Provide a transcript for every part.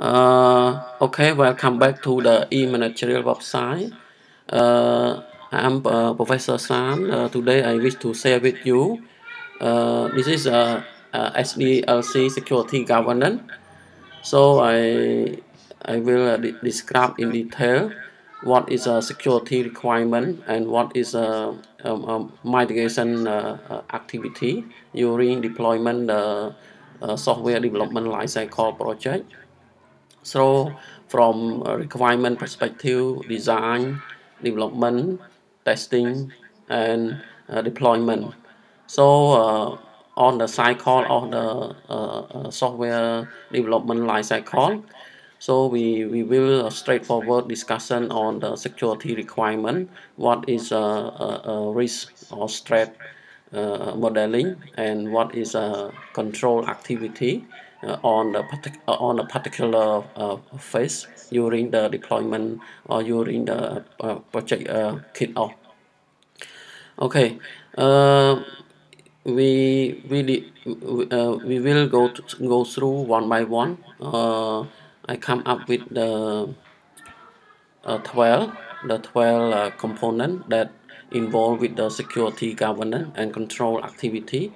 Okay, welcome back to the e-managerial website. I'm Professor San. Today I wish to share with you. This is SDLC security governance. So I will describe in detail what is a security requirement and what is a mitigation activity during deployment software development lifecycle project. So from a requirement perspective, design, development, testing, and deployment. So on the cycle of the software development lifecycle, so we will straightforward discussion on the security requirement, what is a risk or threat modeling, and what is a control activity on a particular phase during the deployment or during the project kickoff. Okay, we will go through one by one. I come up with the 12 component that involved with the security governance and control activity.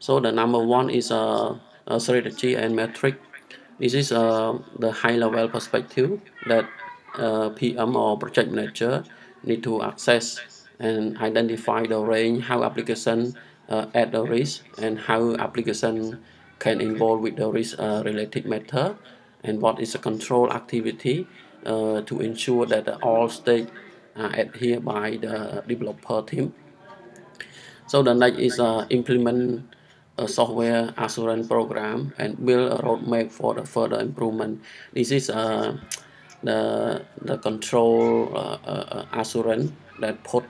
So the number one is a strategy and metric. This is the high-level perspective that PM or project manager need to access and identify the range how application at the risk and how application can involve with the risk related matter, and what is a control activity to ensure that all stage are adhered by the developer team. So the next is implement a software assurance program and build a roadmap for the further improvement. This is the control assurance that put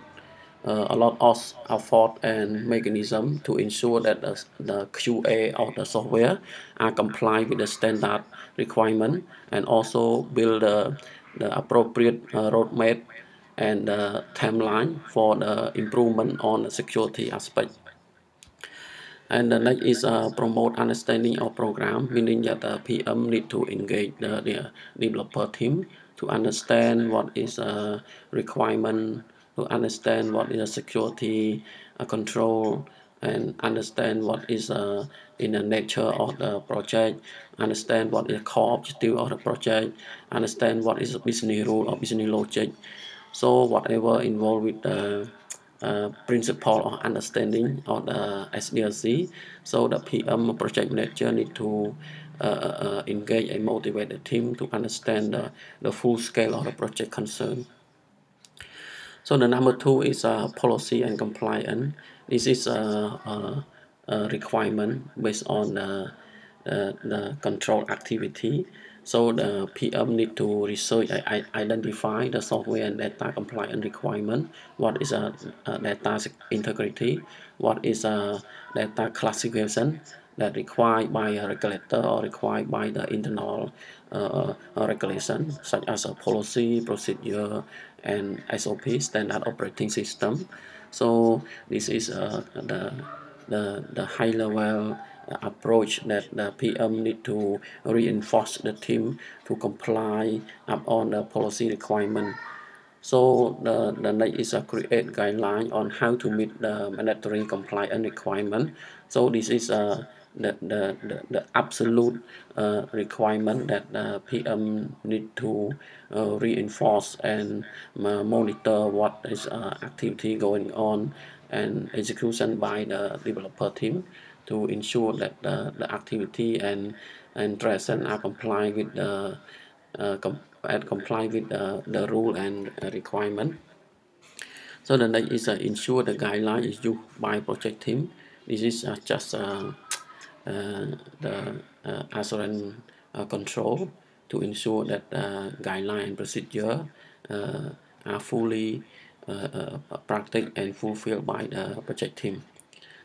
a lot of effort and mechanism to ensure that the QA of the software are compliant with the standard requirement, and also build the appropriate roadmap and timeline for the improvement on the security aspect. And the next is promote understanding of program, meaning that the PM need to engage the developer team to understand what is a requirement, to understand what is a security control, and understand what is in the nature of the project, understand what is the core objective of the project, understand what is a business rule or business logic. So whatever involved with the principle or understanding of the SDLC, so the PM project manager need to engage and motivate the team to understand the full scale of the project concern. So the number two is policy and compliance. This is a requirement based on the control activity. So the PM need to research and identify the software and data compliance requirement. What is a data integrity? What is a data classification that required by a regulator or required by the internal regulation, such as a policy, procedure, and SOP, standard operating system. So this is the high level approach that the PM need to reinforce the team to comply upon the policy requirement. So the next is a create guideline on how to meet the mandatory compliance requirement. So this is the absolute requirement that the PM need to reinforce and monitor what is activity going on and execution by the developer team to ensure that the activity and present are compliant with the comply with the rule and requirement. So the next is ensure the guideline is used by project team. This is just the assurance control to ensure that guideline and procedure are fully practiced and fulfilled by the project team.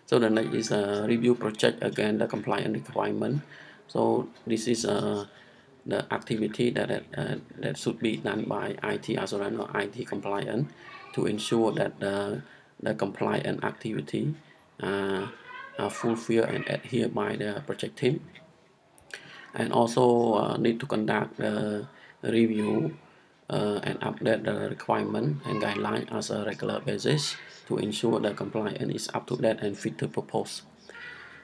So the next is review project again the compliance requirement. So this is the activity that should be done by IT assurance or IT compliance to ensure that the compliance activity are fulfilled and adhered by the project team. and also need to conduct the review and update the requirement and guideline as a regular basis to ensure the compliance is up to date and fit to purpose.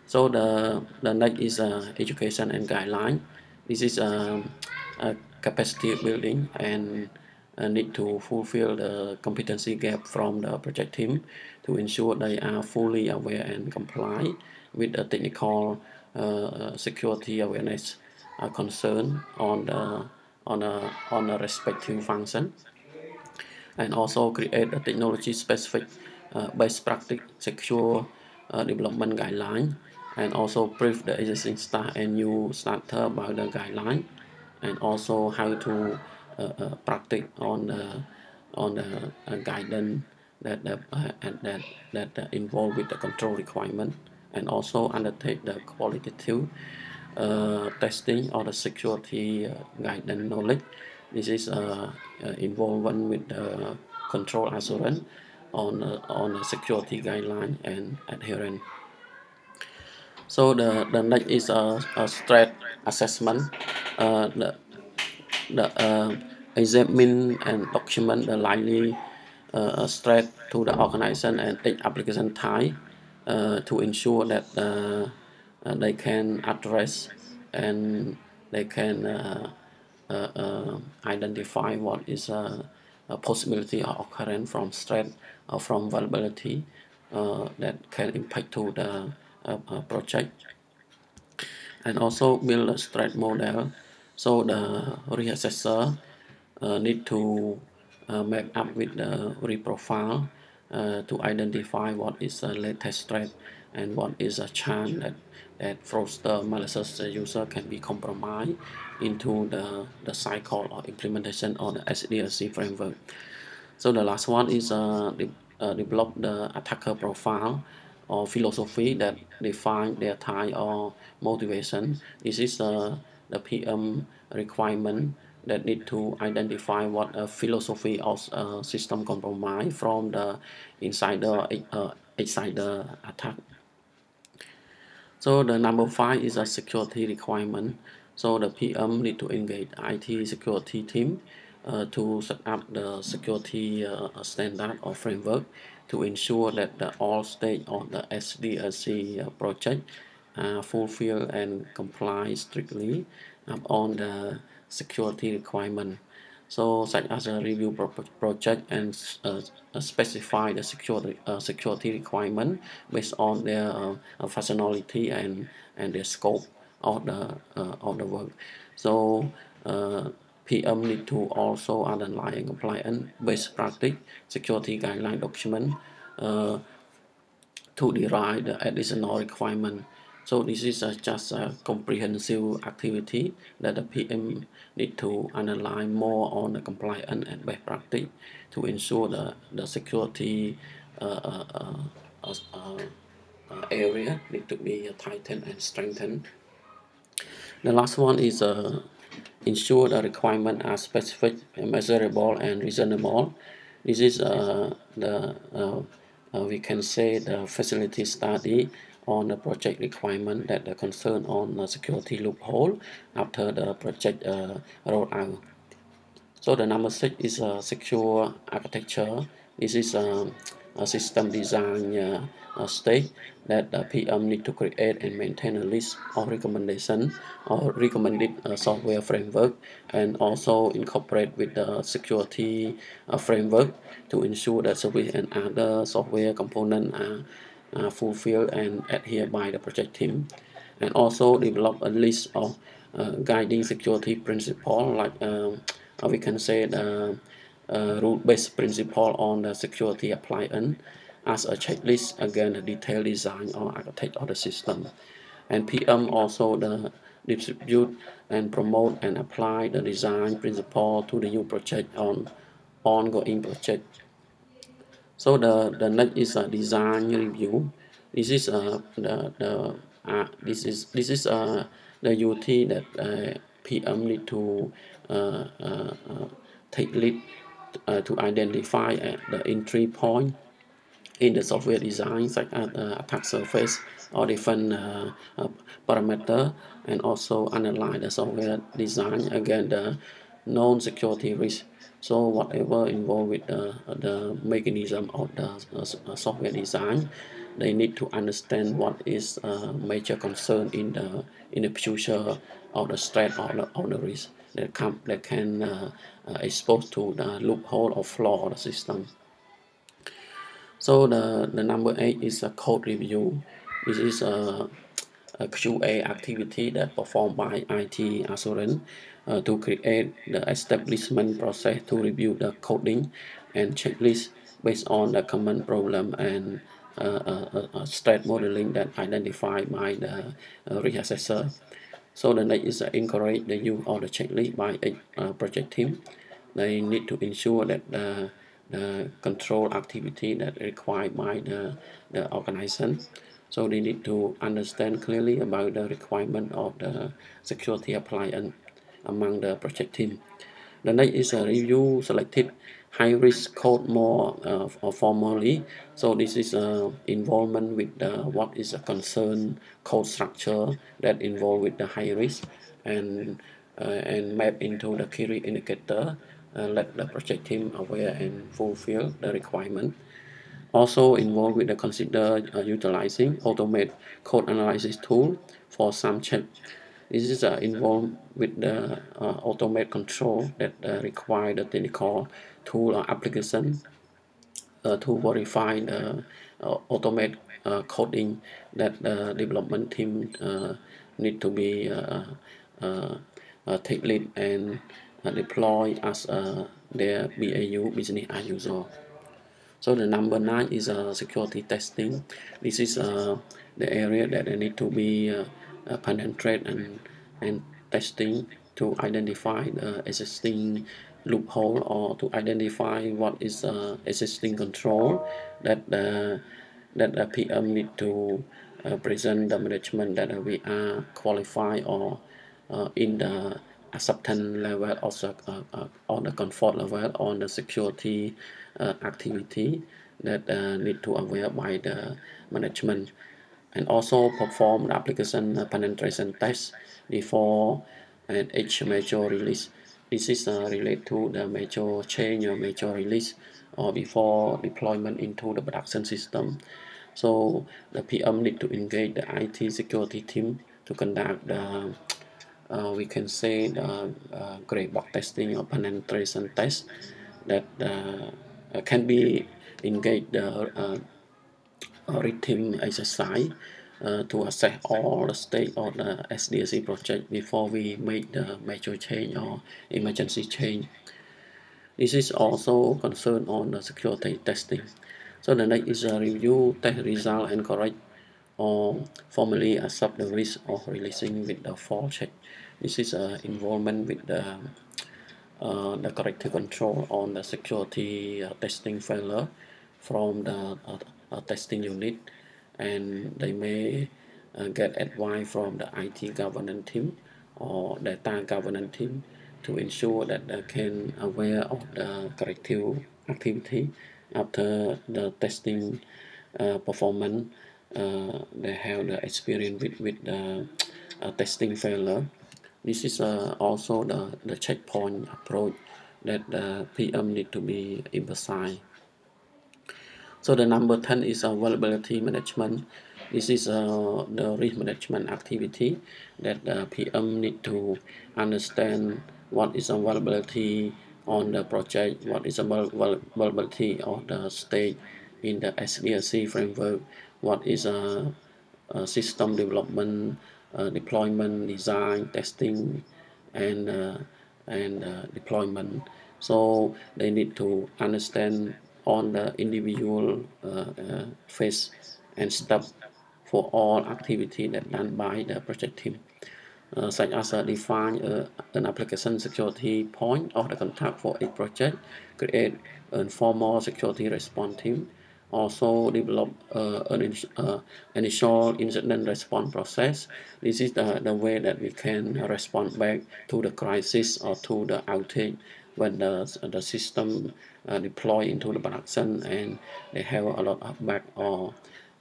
So the next is education and guideline. This is a capacity building and need to fulfill the competency gap from the project team to ensure they are fully aware and comply with the technical security awareness concern on the respective function, and also create a technology specific best practice secure development guideline, and also brief the existing staff and new starter about the guideline, and also how to practice on the guidance that involved with the control requirement, and also undertake the qualitative testing or the security guidance knowledge. This is involvement with the control assurance on the security guideline and adherence. So the next is a stress assessment. Examine and document the likely threat to the organization and each application type to ensure that they can address and they can identify what is a possibility or occurrence from threat or from vulnerability that can impact to the project, and also build a threat model. So the reassessor need to map up with the reprofile to identify what is the latest threat and what is a chance that fraudster malicious user can be compromised into the cycle or implementation of the SDLC framework. So the last one is develop the attacker profile or philosophy that define their type or motivation. This is the PM requirement that need to identify what a philosophy of system compromise from the insider outsider attack. So the number 5 is a security requirement. So the PM need to engage IT security team to set up the security standard or framework to ensure that the all stage of the SDLC project fulfill and comply strictly on the security requirement. So such as a review project and specify the security requirement based on their functionality and the scope of the work. So PM need to also underline and compliance best practice security guideline document to derive the additional requirement. So this is just a comprehensive activity that the PM need to analyze more on the compliance and best practice to ensure the security area need to be tightened and strengthened. The last one is ensure the requirements are specific, measurable, and reasonable. This is we can say the feasibility study on the project requirement that the concern on the security loophole after the project rolled out. So the number 6 is a secure architecture. This is a system design stage that the PM need to create and maintain a list of recommendations or recommended software framework, and also incorporate with the security framework to ensure that service and other software components are fulfilled and adhered by the project team, and also develop a list of guiding security principles, like we can say the rule-based principle on the security appliance as a checklist against the detailed design or architect of the system. And PM also distribute and promote and apply the design principle to the new project on ongoing project. So the next is a design review. This is the UT that PM need to take lead to identify the entry point in the software design, such as attack surface or different parameter, and also analyze the software design again the known security risk. So whatever involved with the mechanism of the software design, they need to understand what is a major concern in the future of the threat or the risk that can expose to the loophole or flaw of the system. So the number 8 is a code review. This is a QA activity that performed by IT assurance to create the establishment process to review the coding and checklist based on the common problem and threat modeling that identified by the risk assessor. So the next is encourage the use of the checklist by each project team. They need to ensure that the control activity that required by the organization. So they need to understand clearly about the requirement of the security appliance among the project team. The next is a review selected high-risk code more formally. So this is involvement with what is a concern code structure that involved with the high risk, and map into the key risk indicator. Let the project team aware and fulfill the requirement. Also involved with the consider utilizing automate code analysis tool for some check. This is involved with the automate control that require the technical tool or application to verify the automate coding that the development team need to be take lead and deploy as their BAU, business as usual. So the number 9 is security testing. This is the area that they need to be penetrate and testing to identify the existing loophole or to identify what is existing control that the PM need to present the management that we are qualified or in the acceptance level or the comfort level on the security activity that need to aware by the management, and also perform the application penetration test before and each major release. This is related to the major change or major release or before deployment into the production system. So the PM need to engage the IT security team to conduct the we can say the gray box testing or penetration test that can be engaged rhythm exercise to assess all the state of the SDLC project before we make the major change or emergency change. This is also concerned on the security testing. So the next is a review test result and correct or formally accept the risk of releasing with the fault check. This is involvement with the corrective control on the security testing failure from the testing unit, and they may get advice from the IT governance team or data governance team to ensure that they can aware of the corrective activity after the testing performance. They have the experience with the testing failure. This is also the checkpoint approach that the PM need to be emphasized. So the number 10 is availability management. This is the risk management activity that the PM need to understand what is availability on the project, what is availability of the state in the SDLC framework, what is a system development, deployment, design, testing, and deployment. So they need to understand on the individual phase and step for all activity that done by the project team, such as define an application security point of the contact for a project, create an formal security response team, also develop an initial incident response process. This is the way that we can respond back to the crisis or to the outage when the system deployed into the production and they have a lot of bug or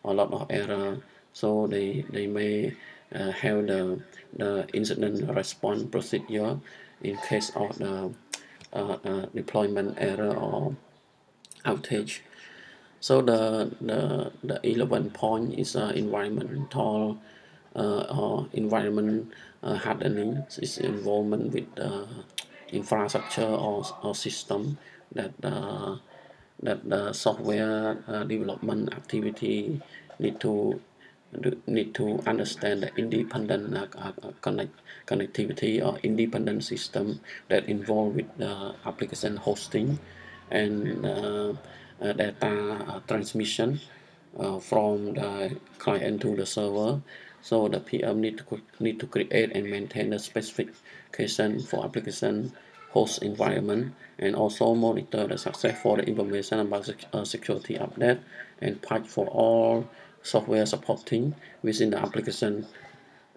a lot of error. So they may have the incident response procedure in case of the deployment error or outage. So the 11th point is environmental or environment hardening. It's involvement with infrastructure or system that that the software development activity need to understand the independent connectivity or independent system that involve with the application hosting and data transmission from the client to the server. So the PM need to create and maintain the specification for application host environment, and also monitor the success for the information about security update and patch for all software supporting within the application.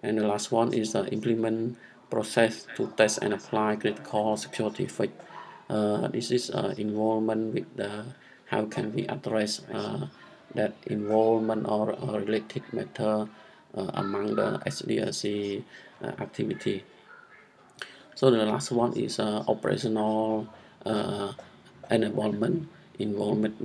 And the last one is the implement process to test and apply critical security fix. This is involvement with the how can we address that involvement or related matter among the SDLC activity. So the last one is operational enablement, involvement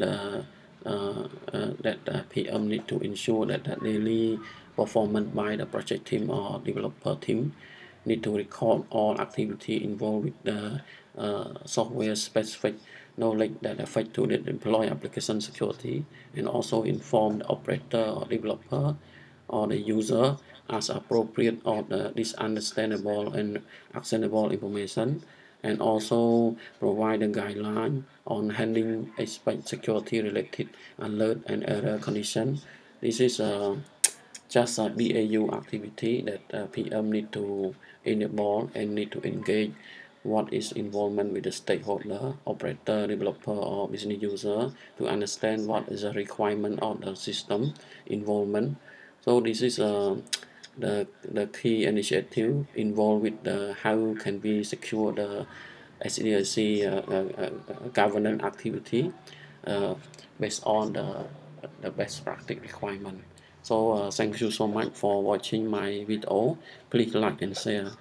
that PM need to ensure that the daily performance by the project team or developer team need to record all activity involved with the software specific knowledge that affect to the deploy application security, and also inform the operator or developer or the user as appropriate of this understandable and actionable information, and also provide a guideline on handling aspect security related alert and error condition. This is just a BAU activity that PM need to enable and need to engage what is involvement with the stakeholder, operator, developer, or business user to understand what is the requirement of the system involvement. So this is the key initiative involved with the how can we secure the SDLC governance activity based on the best practice requirement. So thank you so much for watching my video. Please like and share.